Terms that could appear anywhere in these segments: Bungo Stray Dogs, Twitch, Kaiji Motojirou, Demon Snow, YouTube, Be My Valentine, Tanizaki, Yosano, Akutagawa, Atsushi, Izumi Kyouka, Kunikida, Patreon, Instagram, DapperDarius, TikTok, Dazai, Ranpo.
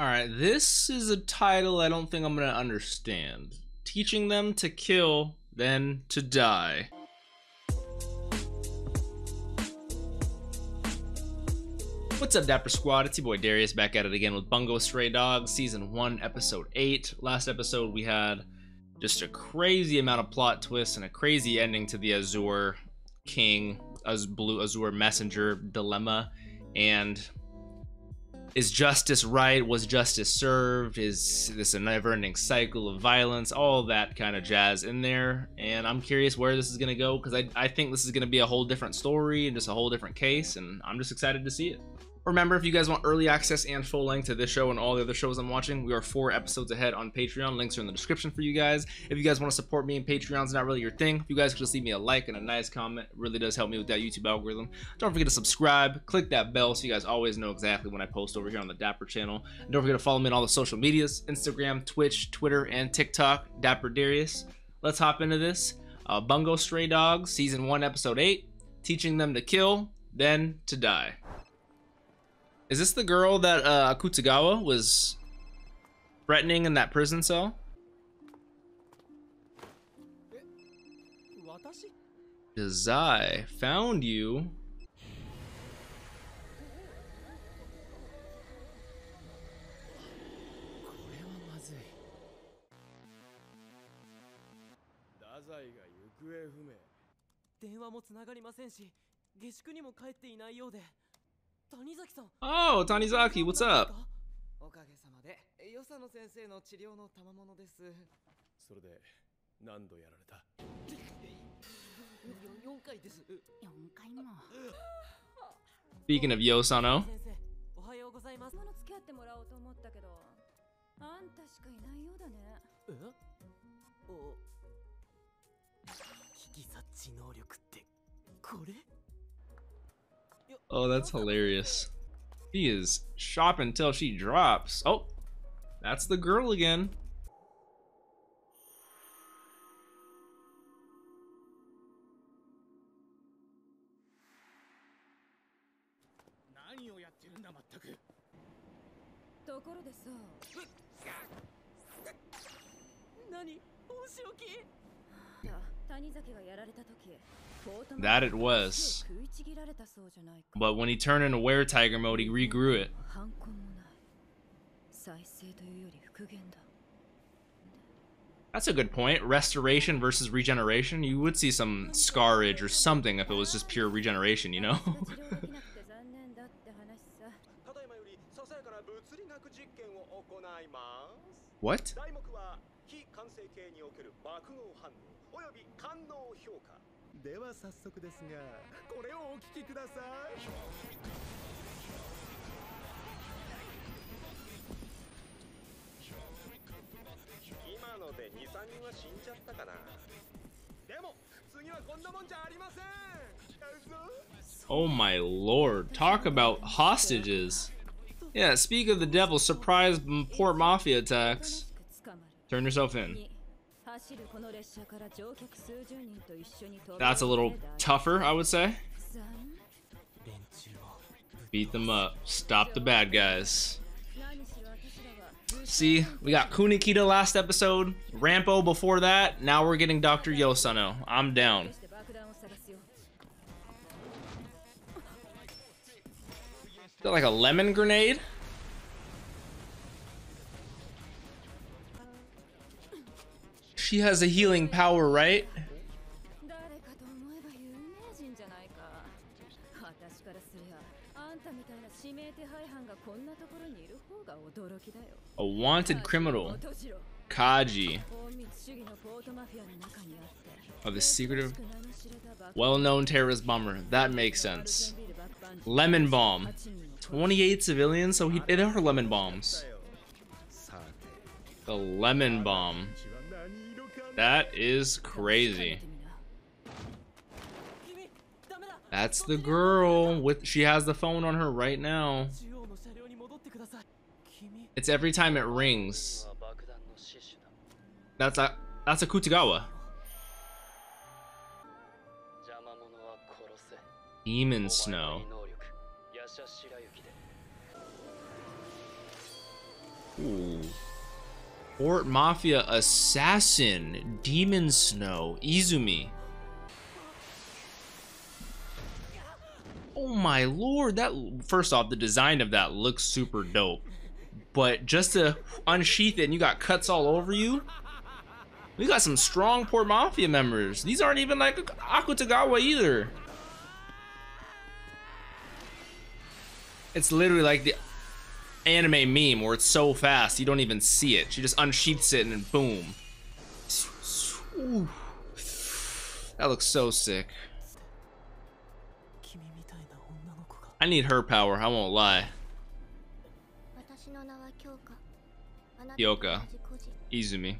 Alright, this is a title I don't think I'm gonna understand. Teaching them to kill, then to die. What's up, Dapper Squad? It's your boy Darius, back at it again with Bungo Stray Dogs, Season 1, Episode 8. Last episode, we had just a crazy amount of plot twists and a crazy ending to the Azure King, Blue Azure Messenger dilemma, and... is justice right? Was justice served? Is this a never-ending cycle of violence? All that kind of jazz in there. And I'm curious where this is going to go, because I think this is going to be a whole different story and just a whole different case, and I'm just excited to see it. Remember, if you guys want early access and full length to this show and all the other shows I'm watching, we are 4 episodes ahead on Patreon. Links are in the description for you guys. If you guys want to support me and Patreon's not really your thing, if you guys could just leave me a like and a nice comment, it really does help me with that YouTube algorithm. Don't forget to subscribe, click that bell so you guys always know exactly when I post over here on the Dapper channel. And don't forget to follow me on all the social medias, Instagram, Twitch, Twitter, and TikTok, DapperDarius. Let's hop into this. Bungo Stray Dogs, Season 1, Episode 8, Teaching Them to Kill, Then to Die. Is this the girl that Akutagawa was threatening in that prison cell? Dazai, found you. Oh, Tanizaki, what's up? Speaking of Yosano. Oh, that's hilarious. He is shopping till she drops. Oh, that's the girl again. That it was. But when he turned into were-tiger mode, he regrew it. That's a good point. Restoration versus regeneration. You would see some scarage or something if it was just pure regeneration, you know? What? Oh my lord, talk about hostages. Yeah, speak of the devil, surprise port mafia attacks. Turn yourself in. That's a little tougher, I would say. Beat them up. Stop the bad guys. See, we got Kunikida last episode, Ranpo before that, now we're getting Dr. Yosano. I'm down. Is that like a lemon grenade? She has a healing power, right? A wanted criminal, Kaiji, of the secretive, well-known terrorist bomber. That makes sense. Lemon bomb, 28 civilians, so they are lemon bombs. The lemon bomb. That is crazy. That's the girl with, she has the phone on her right now. It's every time it rings. That's a Akutagawa. Demon Snow. Ooh. Port Mafia Assassin, Demon Snow, Izumi. Oh my lord, that, first off, the design of that looks super dope. But just to unsheath it and you got cuts all over you? We got some strong Port Mafia members. These aren't even like Akutagawa either. It's literally like the anime meme where it's so fast you don't even see it. She just unsheaths it and then boom. Ooh. That looks so sick. I need her power, I won't lie. Kyouka. Izumi.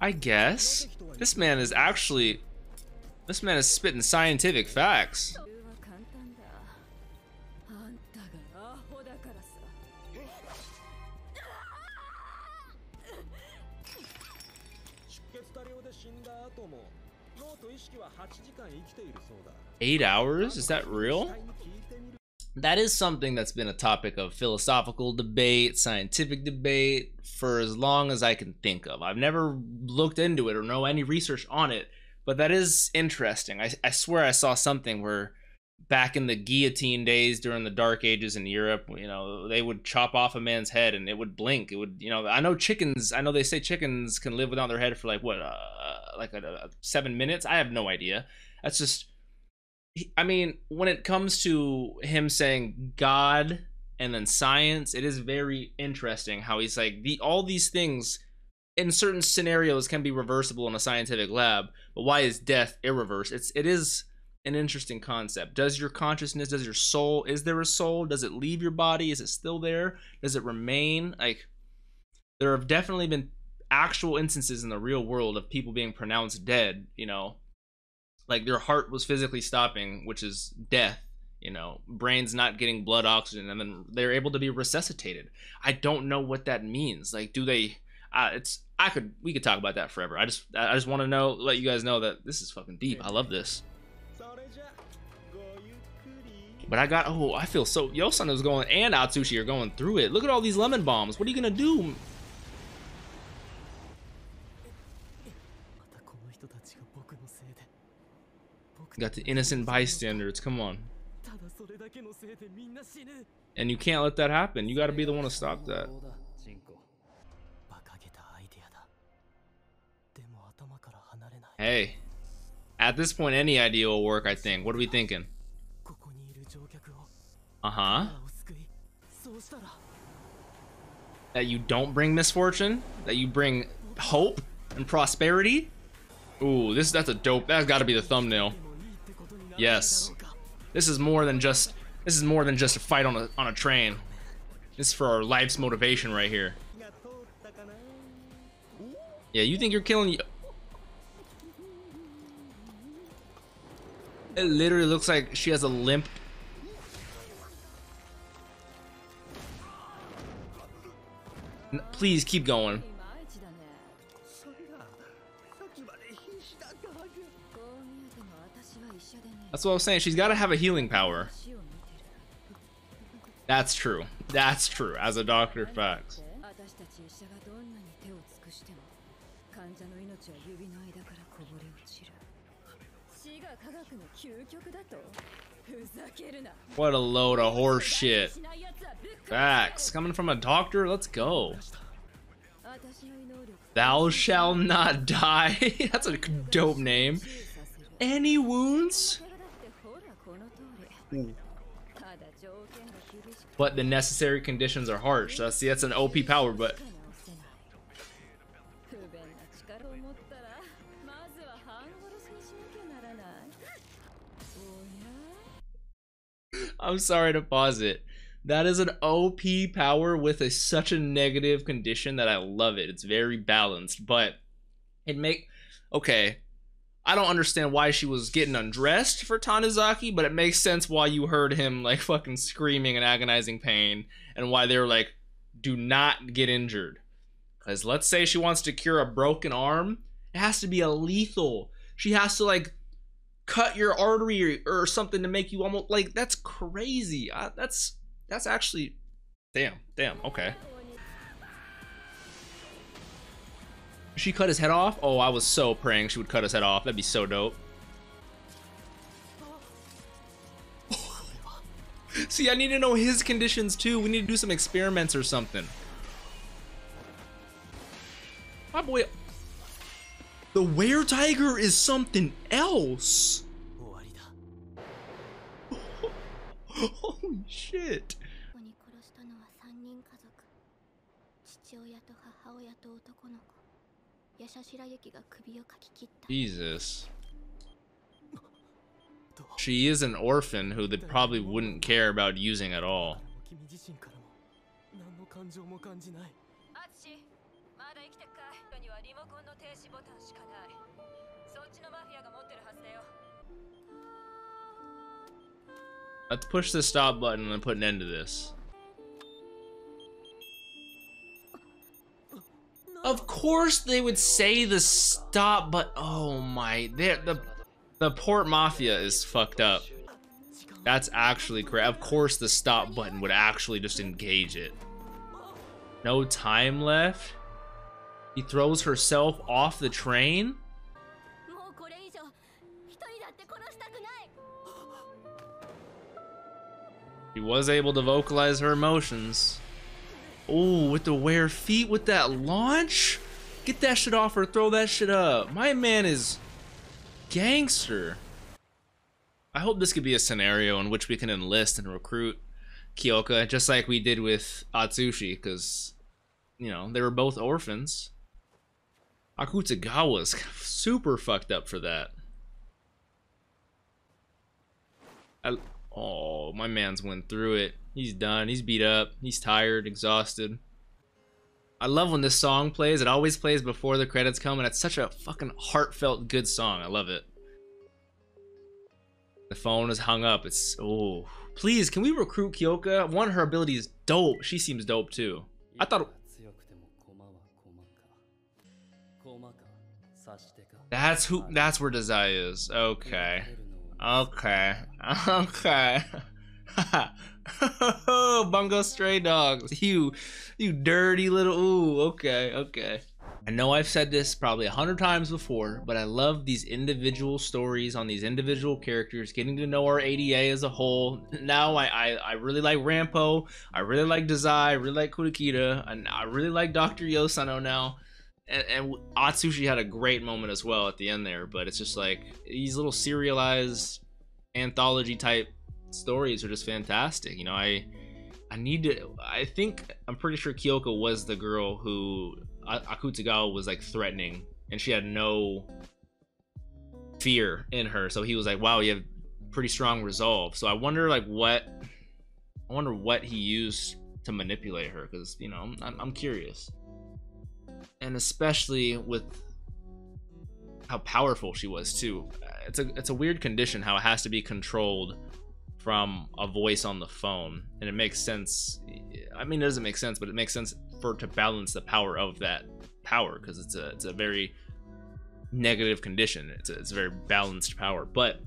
I guess this man is spitting scientific facts. "8 hours? Is that real?" That is something that's been a topic of philosophical debate, scientific debate, for as long as I can think of. I've never looked into it or know any research on it, but that is interesting. I swear I saw something where back in the guillotine days during the Dark Ages in Europe, you know, they would chop off a man's head and it would blink. It would, you know, I know chickens, I know they say chickens can live without their head for like, what, like a 7 minutes? I have no idea. That's just... I mean, when it comes to him saying God and then science, it is very interesting how he's like, all these things in certain scenarios can be reversible in a scientific lab, but why is death irreversible? It is an interesting concept. Does your consciousness, does your soul, is there a soul? Does it leave your body? Is it still there? Does it remain? Like, there have definitely been actual instances in the real world of people being pronounced dead, you know, like their heart was physically stopping, which is death, you know, brain's not getting blood oxygen, and then they're able to be resuscitated. I don't know what that means. Like, do they, we could talk about that forever. I just want to know, let you guys know that this is fucking deep. I love this. But I got, oh, I feel so, Yosano's going, and Atsushi are going through it. Look at all these lemon bombs. What are you going to do? Got the innocent bystanders, come on. And you can't let that happen. You gotta be the one to stop that. Hey, at this point, any idea will work, I think. What are we thinking? Uh-huh. That you don't bring misfortune? That you bring hope and prosperity? Ooh, that's a dope, that's gotta be the thumbnail. Yes, this is more than just a fight on a train. This is for our life's motivation right here. Yeah, you think you're killing you? It literally looks like she has a limp. Please keep going. That's what I was saying. She's got to have a healing power. That's true. That's true. As a doctor, facts. What a load of horse shit. Facts. Coming from a doctor? Let's go. Thou shall not die. That's a dope name. Any wounds? Ooh. But the necessary conditions are harsh. See, that's an OP power, but I'm sorry to pause it. That is an OP power with such a negative condition that I love it. It's very balanced, but it make okay. I don't understand why she was getting undressed for Tanizaki, but it makes sense why you heard him like fucking screaming in agonizing pain and why they were like, do not get injured. Because let's say she wants to cure a broken arm. It has to be a lethal. She has to like cut your artery or something to make you almost like, that's crazy. That's actually, damn, okay. She cut his head off? Oh, I was so praying she would cut his head off. That'd be so dope. See, I need to know his conditions too. We need to do some experiments or something. My boy, the were-tiger is something else. Holy shit. Jesus. She is an orphan who they probably wouldn't care about using at all. Let's push the stop button and put an end to this. Of course they would say the stop, but oh my, the port mafia is fucked up. That's actually correct. Of course the stop button would actually just engage it. No time left. He throws herself off the train. She was able to vocalize her emotions. Oh, with the wear feet, with that launch? Get that shit off her, throw that shit up. My man is gangster. I hope this could be a scenario in which we can enlist and recruit Kyouka, just like we did with Atsushi, because, you know, they were both orphans. Akutagawa's super fucked up for that. Oh, my man's went through it. He's done. He's beat up. He's tired, exhausted. I love when this song plays. It always plays before the credits come, and it's such a fucking heartfelt good song. I love it. The phone is hung up. It's, oh. Please, can we recruit Kyouka? One, her ability is dope. She seems dope too. I thought... That's who, that's where Dazai is. Okay. Okay. Bungo Stray Dogs, you dirty little, ooh, okay. I know I've said this probably 100 times before, but I love these individual stories on these individual characters, getting to know our ADA as a whole. Now I really like Ranpo, I really like Dazai, I really like Kunikida, and I really like Dr. Yosano now. And Atsushi had a great moment as well at the end there, but it's just like these little serialized anthology type stories are just fantastic. You know, I need to, I think, I'm pretty sure Kyouka was the girl who Akutagawa was like threatening, and she had no fear in her. So he was like, wow, you have pretty strong resolve. So I wonder like what, I wonder what he used to manipulate her. Cause you know, I'm curious. And especially with how powerful she was too. It's a weird condition how it has to be controlled from a voice on the phone, and it makes sense. I mean, it doesn't make sense, but it makes sense for to balance the power of that power, because it's a very negative condition. It's a very balanced power, but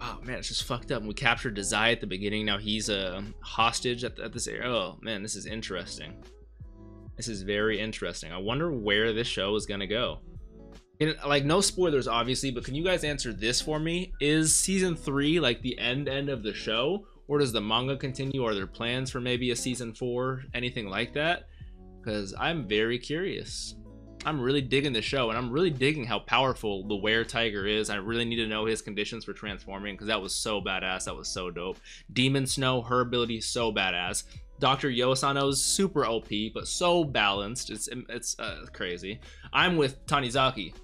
oh man, it's just fucked up. And we captured Dazai at the beginning. Now he's a hostage at this area. Oh man, this is interesting. This is very interesting. I wonder where this show is gonna go. And, like, no spoilers obviously, but can you guys answer this for me? Is season 3 like the end of the show, or does the manga continue? Are there plans for maybe a season 4, anything like that? Because I'm very curious. I'm really digging the show, and I'm really digging how powerful the were-tiger is. I really need to know his conditions for transforming, because that was so badass. That was so dope. Demon Snow, her ability is so badass. Dr. Yosano's super OP, but so balanced. It's crazy. I'm with Tanizaki.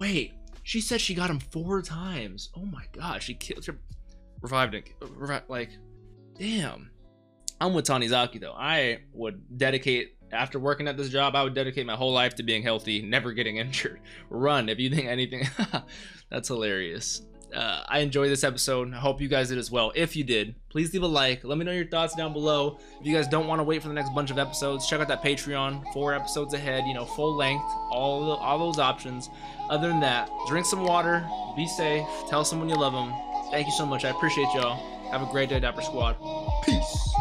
Wait, she said she got him 4 times. Oh my God, she killed her. Revived him. Like, damn. I'm with Tanizaki though. I would dedicate, after working at this job, I would dedicate my whole life to being healthy, never getting injured. Run if you think anything. That's hilarious. I enjoyed this episode, and I hope you guys did as well. If you did, please leave a like. Let me know your thoughts down below. If you guys don't want to wait for the next bunch of episodes, check out that Patreon. 4 episodes ahead, you know, full length, all those options. Other than that, drink some water, be safe, tell someone you love them. Thank you so much. I appreciate y'all. Have a great day, Dapper Squad. Peace.